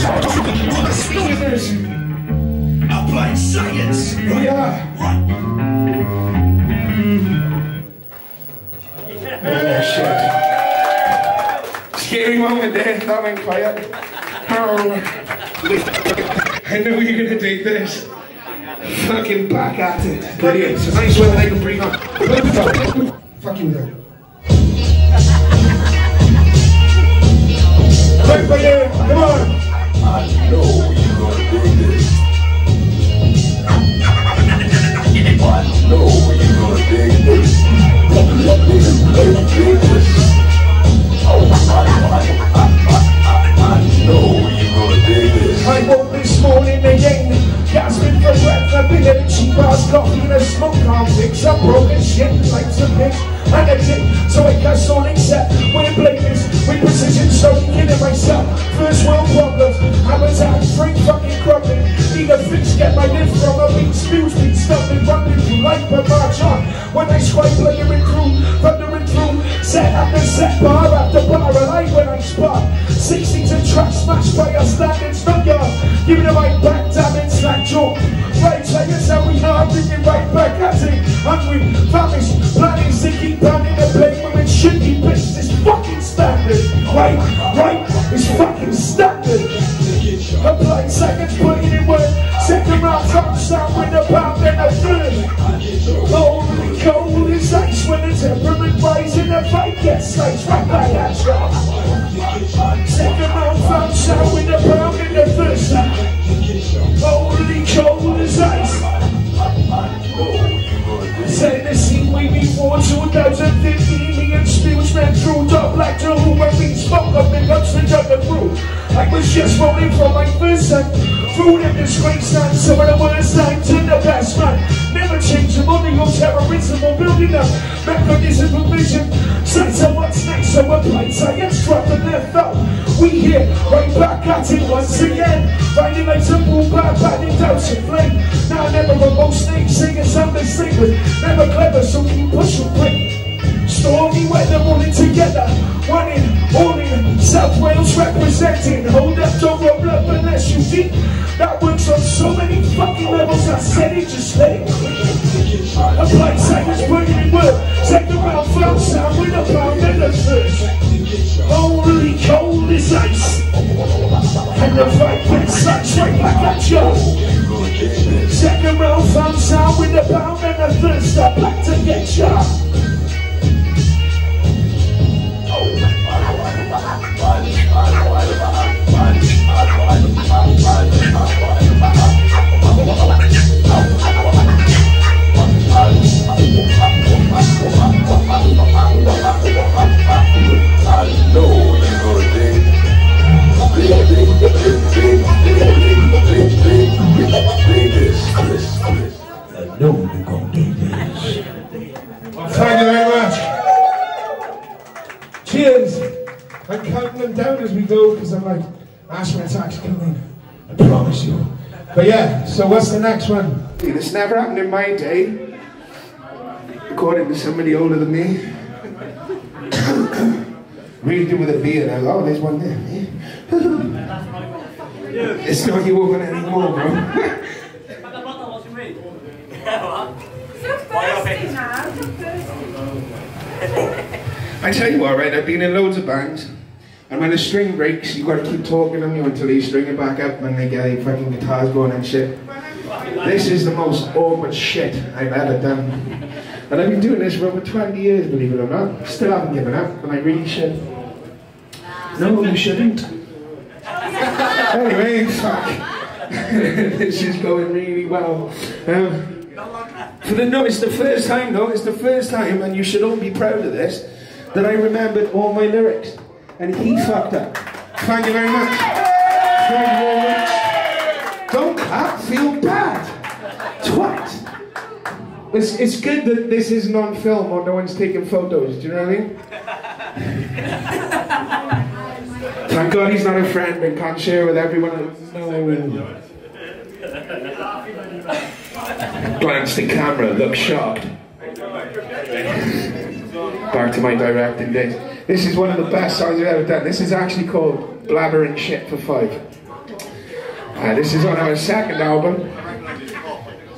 Speakers. Applied Science. Yeah. Oh, shit. Scary moment there. That went quiet. Oh. I know you're gonna take this. Fucking back at it. Brilliant. So nice one. I can bring up. Fucking hell. Wait for you. Come on. I know you're gonna do this. I know you're gonna dig this. I know you're gonna dig this. I woke this morning again, gasping for breath. I've been at cheap ass coffee and a smoke convicts. I've broken shit like some bitch. I got it, so I got sonic set. When it blames, with precision, so killing myself. First world problems, I'm attacked, drink fucking crumbling. Need a fix, get my lift from a beat, spews, beat, stuffing, running through life, but march on. When I swipe, player and crew, thundering through, set after set, bar after bar, alive when I spot. 16s and tracks smashed by a standing snugger. Giving it right back, damn it, slack jaw. Right, I guess that we are thinking right back at it. Hungry, famished, planning, sinking, planning to play women should be bitches. It's fucking standard. Right, it's fucking standard. Applied Science, putting in work. Second round, comes out with a pound and a third. Holy cold is ice when the temperament rises and the fight gets sliced right back at you. Second round, comes out with a pound and a third. Holy cold as ice. Setting the scene way before 2015. Me and Spills ran through top like to who I mean spoke up and guts to jump the through. I was just rolling from my first time. Food and disgrace time, some of the worst times in the past man. Never change the money on terrorism or building up mechanism for vision. Sights are what's next, so Applied Science trapped and left out. We here, right back at it once again. Riding like some bull bad, batting doubts and flame. Now never a most name, singing something sacred. Never clever, so keep pushing play. Stormy weather, all in together. One in, all in, South Wales representing. Hold up, don't roll up unless you deep. That works on so many fucking levels, I said it, just let it click. Applied Science, putting in work. Second round, found sound with a pound and a third. Only cold as ice. And the fight went such right back at you. Second round, found sound with a pound and a third. Stop back to get you. I'm counting them down as we go because I'm like, asthma attacks coming, I promise you. But yeah, so what's the next one? This never happened in my day, according to somebody older than me. Read it with a beer and I go, oh, there's one there. Yeah. It's not you open anymore, bro. But the bottle wasn't me. Yeah, what? So thirsty now, so thirsty. I tell you what, right, I've been in loads of bands. And when the string breaks, you've got to keep talking on you until they string it back up and they get their fucking guitars going and shit. This is the most awkward shit I've ever done. And I've been doing this for over 20 years, believe it or not. Still haven't given up, and I really should. No, you shouldn't. Anyway, fuck. This is going really well. No, it's the first time, though. It's the first time, and you should all be proud of this, that I remembered all my lyrics. And he fucked up. Thank you very much. Thank you very much. Don't clap, feel bad. Twat. It's good that this is non-film or no one's taking photos, do you know what I mean? Thank God he's not a friend and can't share with everyone. No. Glanced at camera, looked shocked. Back to my directing days. This is one of the best songs I've ever done. This is actually called Blabbering Shit for Five. This is on our second album,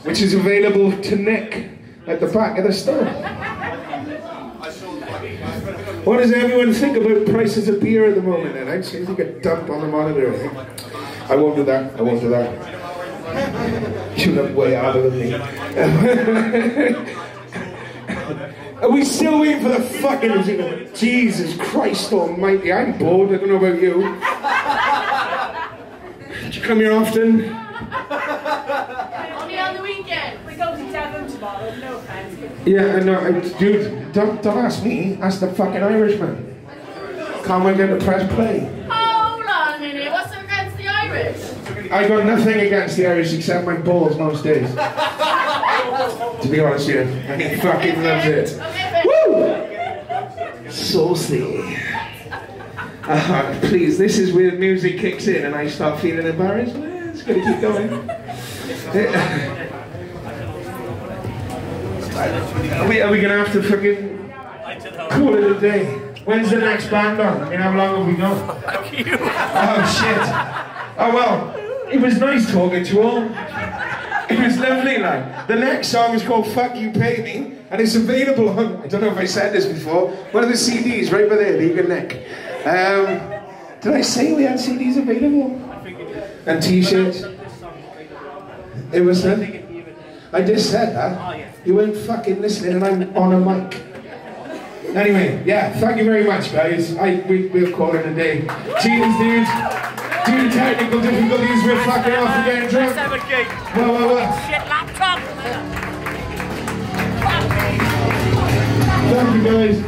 which is available to Nick at the back of the store. What does everyone think about prices of beer at the moment? And I'm seeing a dump on the monitor. I won't do that. I won't do that. You look way harder than me. Are we still waiting for the fucking... Jesus Christ almighty, I'm bored, I don't know about you. Did you come here often? Only on the weekend. We go to Devon tomorrow, no offense. Yeah, I know, dude, don't ask me, ask the fucking Irishman. Can't wait to press play. Hold on a minute, what's against the Irish? I got nothing against the Irish except my balls most days. To be honest here, yeah. He fucking loves it. Woo! Saucy. Please, this is where music kicks in and I start feeling embarrassed. It's gonna keep going. Are we gonna have to fucking call it a day? When's the next band on? I mean, how long have we got? Fuck you. Oh shit. Oh well, it was nice talking to all. It was lovely, like. The next song is called Fuck You Pay Me, and it's available on, I don't know if I said this before, one of the CDs right by there that you can nick. Did I say we had CDs available? I think you did. And t-shirts? It was then? I just said that. You weren't fucking listening and I'm on a mic. Anyway, yeah, thank you very much, guys. We'll call it a day. Cheers, dudes. Due to technical difficulties, we're fucking off again, drunk. Shit laptop! Thank you guys.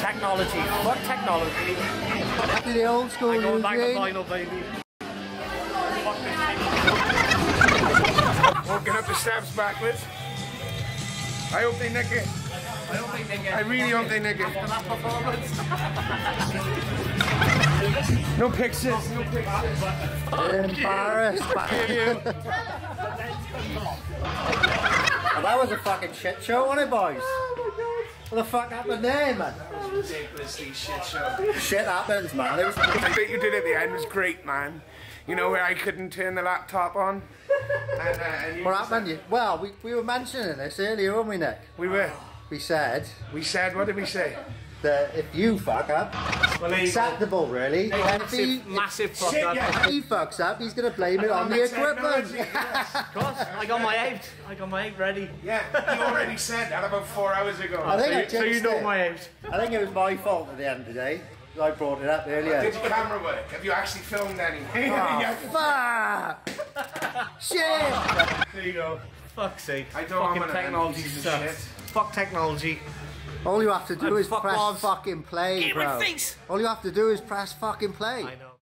Technology, fuck technology. Back to the old school. I go back to vinyl, baby. Walking up the steps backwards. I hope they nick it. I hope they nick it. I really hope they nick it. After that performance. No pictures. No pictures. Embarrassed by you. Well, that was a fucking shit show, wasn't it, boys? What the fuck happened there, man? That was ridiculously shit show. Shit happens, man. The bit you did at the end was great, man. You know, where I couldn't turn the laptop on. And what happened? Well, we were mentioning this earlier, weren't we, Nick? We were. We said, what did we say? That if you fuck up, well, acceptable, really. If he fucks up, he's going to blame it on the equipment. Yes. Of course, I got my eight ready. Yeah, you already said that about 4 hours ago. So you know my eight. I think it was my fault at the end of the day. I brought it up earlier. Did your camera work? Have you actually filmed anything? Oh, fuck! Shit! There you go. Fuck's sake. I don't fucking technology sucks. Fuck technology. All you have to do is press fucking play, bro. All you have to do is press fucking play. I know.